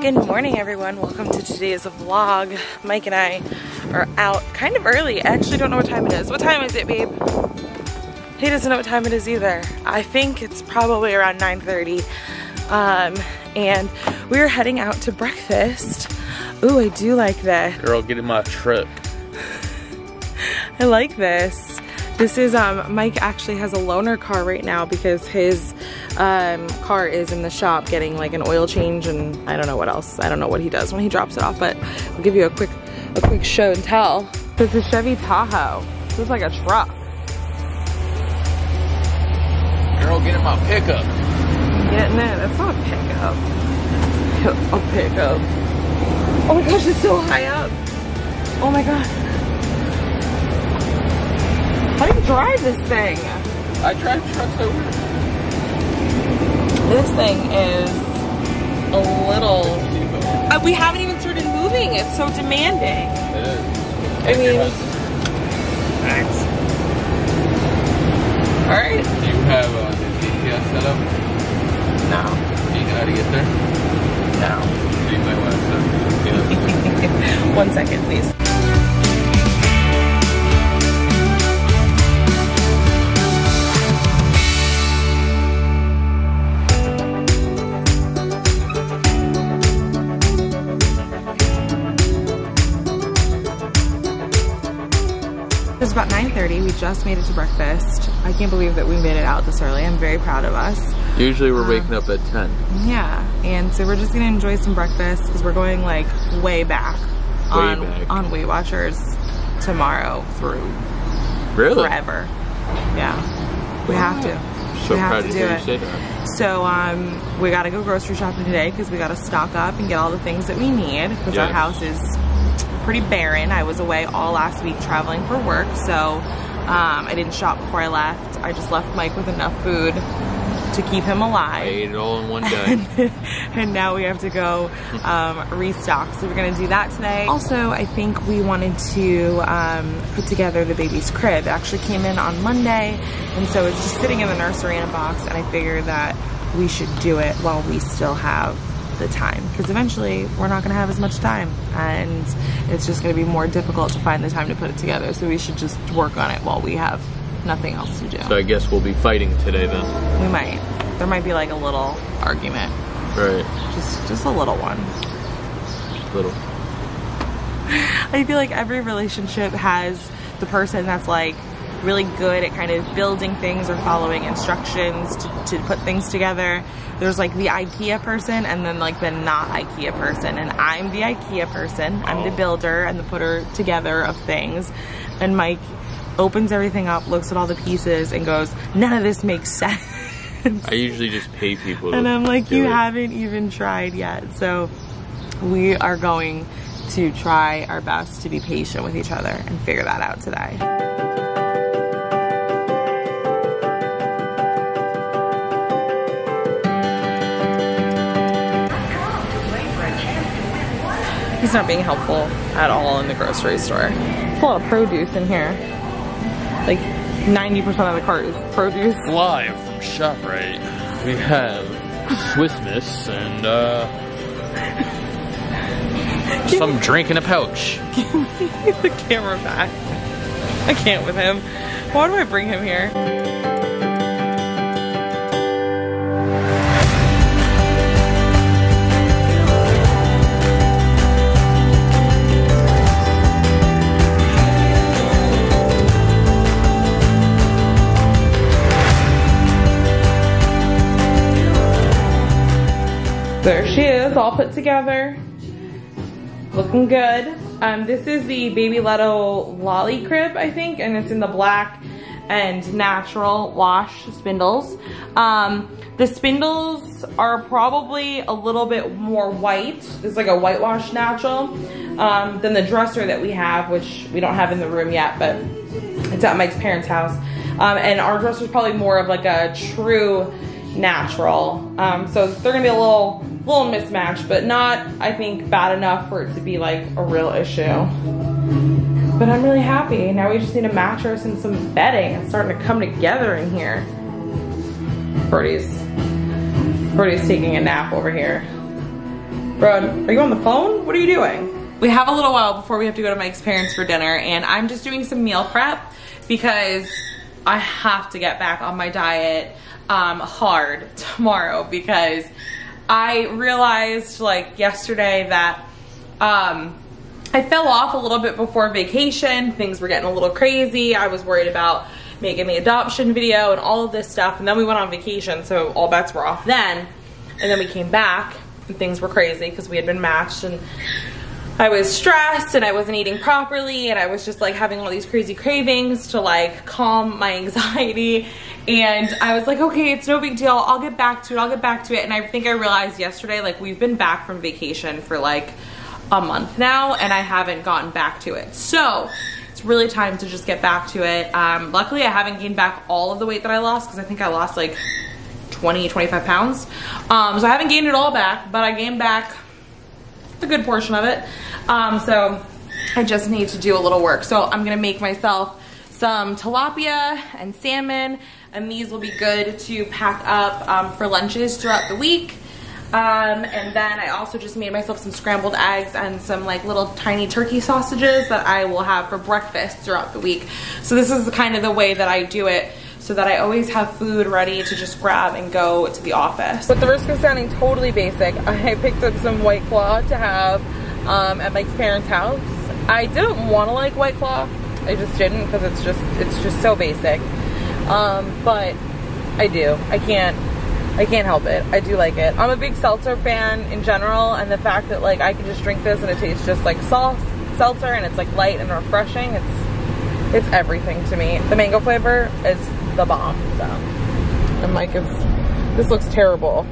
Good morning, everyone. Welcome to today's vlog. Mike and I are out kind of early. I actually don't know what time it is. What time is it, babe? He doesn't know what time it is either. I think it's probably around 9:30. And we're heading out to breakfast. Ooh, I do like that. Girl, get in my truck. I like this. This is, Mike actually has a loaner car right now because his car is in the shop getting like an oil change and I don't know what else. I don't know what he does when he drops it off, but I'll give you a quick show and tell. This is a Chevy Tahoe. This is like a truck. Girl, get in my pickup. Getting it. That's not a pickup. A pickup. Oh my gosh, it's so high up. Oh my god. How do you drive this thing? I drive trucks over. This thing is a little... we haven't even started moving. It's so demanding. It is. I mean... Thanks. Alright. Do you have a GPS set up? No. Do you know how to get there? No. Do you might want to set up the GPS? 1 second, please. It's about 9:30. We just made it to breakfast. I can't believe that we made it out this early. I'm very proud of us. Usually we're waking up at 10. Yeah, and so we're just gonna enjoy some breakfast because we're going like way back on Weight Watchers tomorrow through forever. Yeah, we have to. So we have to do it. So we gotta go grocery shopping today because we gotta stock up and get all the things that we need because our house is pretty barren. I was away all last week traveling for work, so I didn't shop before I left. I just left Mike with enough food to keep him alive. I ate it all in one day. And now we have to go restock, so we're gonna do that today. Also, I think we wanted to put together the baby's crib. It actually came in on Monday, and so it's just sitting in the nursery in a box, and I figured that we should do it while we still have the time, because eventually we're not gonna have as much time and it's just gonna be more difficult to find the time to put it together, so we should just work on it while we have nothing else to do. So I guess we'll be fighting today then. We might. There might be like a little argument. Right. Just a little one. Little. I feel like every relationship has the person that's like really good at kind of building things or following instructions to put things together. There's like the IKEA person and then like the not IKEA person, and I'm the IKEA person. I'm the builder and the putter together of things, and Mike opens everything up, looks at all the pieces and goes, none of this makes sense. I usually just pay people to and I'm like, you haven't even tried yet. So we are going to try our best to be patient with each other and figure that out today. He's not being helpful at all in the grocery store. There's a lot of produce in here. Like 90% of the cart is produce. Live from ShopRite, we have Swissmas and some drink in a pouch. Give me the camera back. I can't with him. Why do I bring him here? There she is, all put together, looking good. This is the Babyletto Lolly crib, I think, and it's in the black and natural wash spindles. The spindles are probably a little bit more white. It's like a whitewash natural than the dresser that we have, which we don't have in the room yet, but it's at Mike's parents' house. And our dresser is probably more of like a true natural, so they're gonna be a little mismatched, but not, I think, bad enough for it to be like a real issue. But I'm really happy. Now we just need a mattress and some bedding. It's starting to come together in here. Birdie's taking a nap over here. Bro, are you on the phone? What are you doing? We have a little while before we have to go to Mike's parents for dinner, and I'm just doing some meal prep because I have to get back on my diet hard tomorrow, because I realized like yesterday that I fell off a little bit before vacation. Things were getting a little crazy. I was worried about making the adoption video and all of this stuff, and then we went on vacation, so all bets were off then. And then we came back and things were crazy because we had been matched, and I was stressed and I wasn't eating properly, and I was just like having all these crazy cravings to like calm my anxiety. And I was like, okay, it's no big deal, I'll get back to it, I'll get back to it. And I think I realized yesterday, like, we've been back from vacation for like a month now and I haven't gotten back to it. So it's really time to just get back to it. Luckily I haven't gained back all of the weight that I lost, because I think I lost like 20-25 pounds. So I haven't gained it all back, but I gained back a good portion of it. So I just need to do a little work. So I'm gonna make myself some tilapia and salmon, and these will be good to pack up for lunches throughout the week. And then I also just made myself some scrambled eggs and some like little tiny turkey sausages that I will have for breakfast throughout the week. So this is kind of the way that I do it, so that I always have food ready to just grab and go to the office. But the risk of sounding totally basic, I picked up some White Claw to have at Mike's parents' house. I didn't want to like White Claw, I just didn't, because it's just so basic. But I do. I can't help it. I do like it. I'm a big seltzer fan in general, and the fact that like I can just drink this and it tastes just like seltzer, and it's like light and refreshing, it's everything to me. The mango flavor is the bomb. So I'm like, this looks terrible.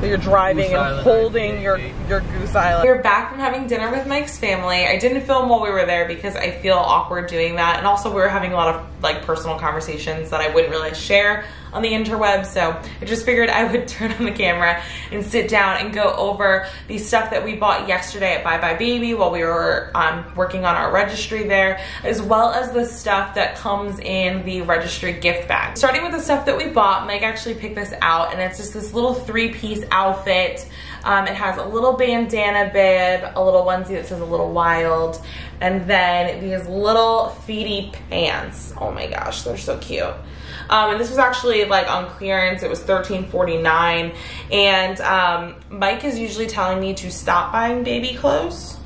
So you're driving and holding your Goose Island. We're back from having dinner with Mike's family. I didn't film while we were there because I feel awkward doing that, and also we were having a lot of like personal conversations that I wouldn't really share on the interweb, so I just figured I would turn on the camera and sit down and go over the stuff that we bought yesterday at Buy Buy Baby while we were working on our registry there, as well as the stuff that comes in the registry gift bag. Starting with the stuff that we bought, Mike actually picked this out, and it's just this little three-piece outfit. It has a little bandana bib, a little onesie that says a little wild, and then these little feety pants. Oh my gosh, they're so cute. And this was actually like on clearance. It was $13.49, and Mike is usually telling me to stop buying baby clothes.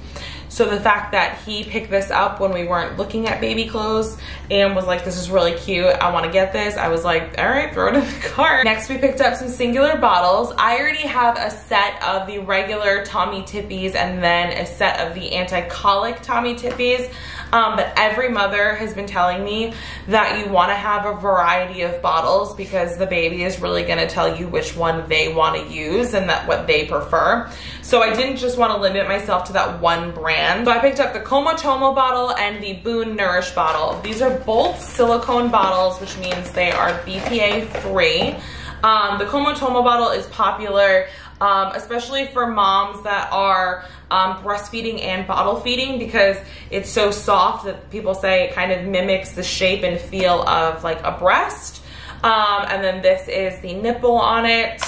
So the fact that he picked this up when we weren't looking at baby clothes and was like, this is really cute, I want to get this, I was like, all right, throw it in the cart. Next, we picked up some Singular bottles. I already have a set of the regular Tommee Tippees and then a set of the anti-colic Tommee Tippees. But every mother has been telling me that you want to have a variety of bottles because the baby is really going to tell you which one they want to use and that what they prefer. So I didn't just want to limit myself to that one brand. So I picked up the Comotomo bottle and the Boon Nourish bottle. These are both silicone bottles, which means they are BPA-free. The Comotomo bottle is popular, especially for moms that are breastfeeding and bottle feeding, because it's so soft that people say it kind of mimics the shape and feel of like a breast. And then this is the nipple on it.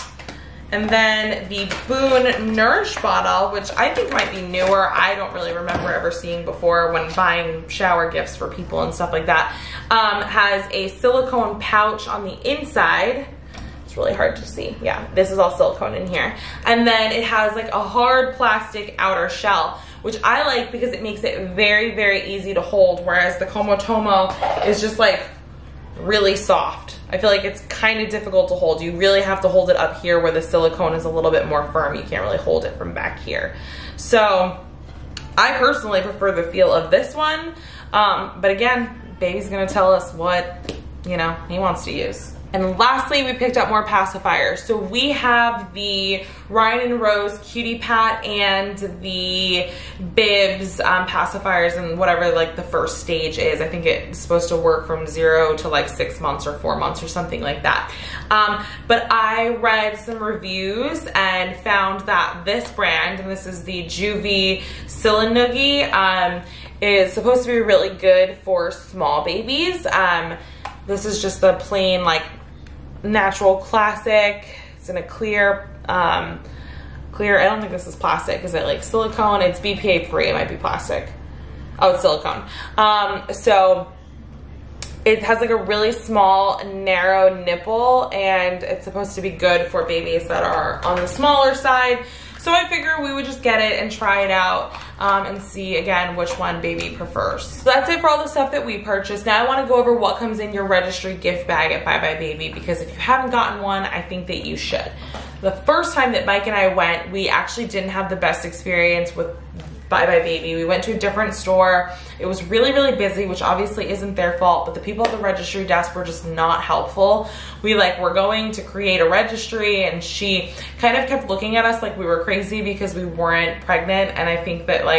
And then the Boon Nourish bottle, which I think might be newer. I don't really remember ever seeing before when buying shower gifts for people and stuff like that. Has a silicone pouch on the inside. It's really hard to see. Yeah, this is all silicone in here. And then it has like a hard plastic outer shell, which I like because it makes it very, very easy to hold, whereas the Comotomo is just like really soft. I feel like it's kind of difficult to hold. You really have to hold it up here where the silicone is a little bit more firm. You can't really hold it from back here. So I personally prefer the feel of this one. But again, baby's gonna tell us what, you know, he wants to use. And lastly, we picked up more pacifiers. So we have the Ryan and Rose Cutie Pat and the Bibs pacifiers, and whatever like the first stage is. I think it's supposed to work from 0 to like 6 months or 4 months or something like that. But I read some reviews and found that this brand, and this is the Juvi Silanoogie, is supposed to be really good for small babies. This is just the plain like natural classic. It's in a clear clear. I don't think this is plastic. Is it like silicone? It's BPA free. It might be plastic. Oh, it's silicone. So it has like a really small, narrow nipple, and it's supposed to be good for babies that are on the smaller side. So I figure we would just get it and try it out and see, again, which one baby prefers. So that's it for all the stuff that we purchased. Now I want to go over what comes in your registry gift bag at Buy Buy Baby, because if you haven't gotten one, I think that you should. The first time that Mike and I went, we actually didn't have the best experience with Buy Buy Baby. We went to a different store. It was really, really busy, which obviously isn't their fault, but the people at the registry desk were just not helpful. We were going to create a registry, and she kind of kept looking at us like we were crazy because we weren't pregnant. And I think that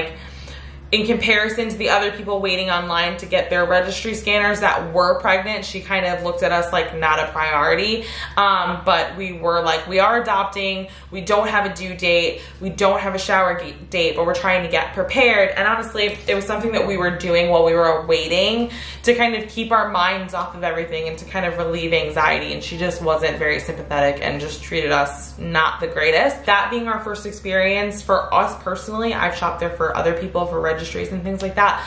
in comparison to the other people waiting online to get their registry scanners that were pregnant, she kind of looked at us like not a priority. But we were like, we are adopting, we don't have a due date, we don't have a shower date, but we're trying to get prepared. And honestly, it was something that we were doing while we were waiting to kind of keep our minds off of everything and to kind of relieve anxiety. And she just wasn't very sympathetic and just treated us not the greatest. That being our first experience for us personally, I've shopped there for other people for registry and things like that,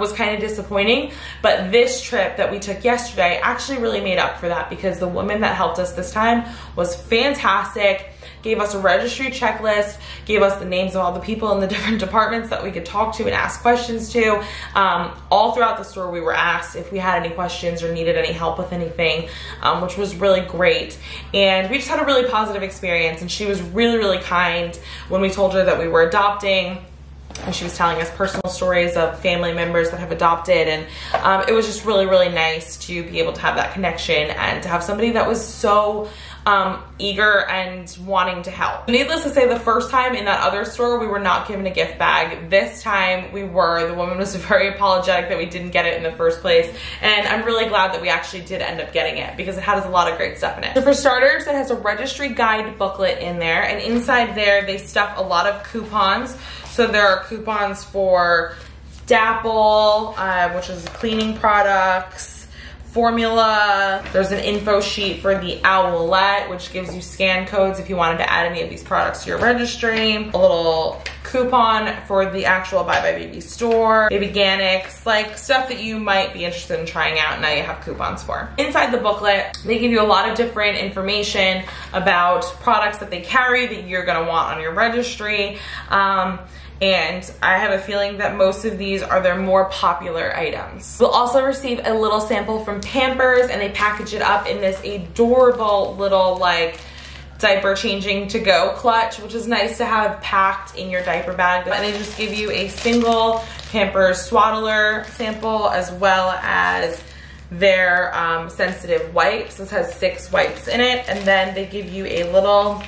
was kind of disappointing. But this trip that we took yesterday actually really made up for that, because the woman that helped us this time was fantastic, gave us a registry checklist, gave us the names of all the people in the different departments that we could talk to and ask questions to. All throughout the store we were asked if we had any questions or needed any help with anything, which was really great. And we just had a really positive experience, and she was really, really kind when we told her that we were adopting. And she was telling us personal stories of family members that have adopted, and it was just really, really nice to be able to have that connection and to have somebody that was so eager and wanting to help. Needless to say, the first time in that other store we were not given a gift bag. This time we were. The woman was very apologetic that we didn't get it in the first place, and I'm really glad that we actually did end up getting it because it has a lot of great stuff in it. So for starters, it has a registry guide booklet in there, and inside there they stuff a lot of coupons. So there are coupons for Dapple, which is cleaning products, formula. There's an info sheet for the Owlet, which gives you scan codes if you wanted to add any of these products to your registry. A little coupon for the actual Buy Buy Baby store, Babyganics, stuff that you might be interested in trying out. Now you have coupons for. Inside the booklet, they give you a lot of different information about products that they carry that you're gonna want on your registry. And I have a feeling that most of these are their more popular items. We'll also receive a little sample from Pampers, and they package it up in this adorable little diaper changing to go clutch, which is nice to have packed in your diaper bag. And they just give you a single Pampers Swaddler sample, as well as their sensitive wipes. This has 6 wipes in it. And then they give you a little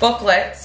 booklet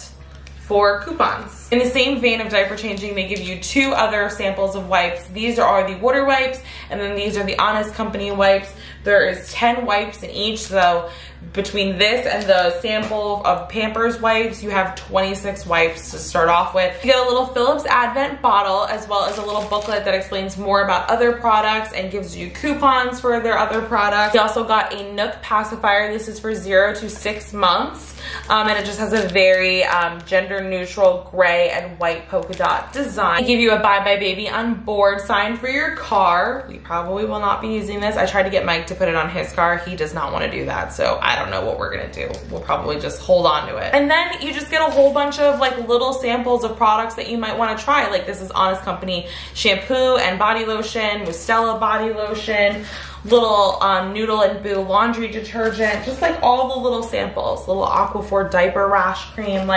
for coupons. In the same vein of diaper changing, they give you 2 other samples of wipes. These are the water wipes, and then these are the Honest Company wipes. There is 10 wipes in each, so between this and the sample of Pampers wipes, you have 26 wipes to start off with. You get a little Philips Advent bottle, as well as a little booklet that explains more about other products and gives you coupons for their other products. You also got a NUK pacifier. This is for 0 to 6 months, and it just has a very gender neutral gray and white polka dot design. They give you a Buy Buy Baby on board sign for your car. We probably will not be using this. I tried to get Mike to put it on his car. He does not want to do that, so I don't know what we're gonna do. We'll probably just hold on to it. And then you just get a whole bunch of little samples of products that you might want to try. This is Honest Company shampoo and body lotion, Mustella body lotion, little Noodle and Boo laundry detergent, just all the little samples, little Aquaphor diaper rash cream,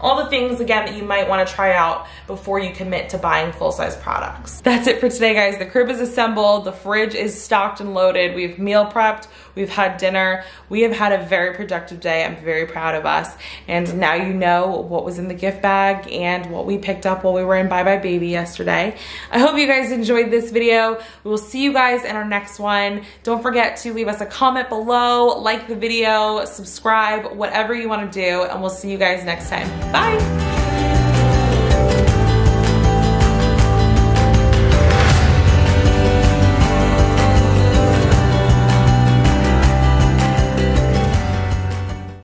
all the things, again, that you might want to try out before you commit to buying full-size products. That's it for today, guys. The crib is assembled, the fridge is stocked and loaded, we've meal prepped, we've had dinner, we have had a very productive day. I'm very proud of us. And now you know what was in the gift bag and what we picked up while we were in Buy Buy Baby yesterday. I hope you guys enjoyed this video. We will see you guys in our next one. Don't forget to leave us a comment below, like the video, subscribe, whatever you want to do, and we'll see you guys next time. Bye!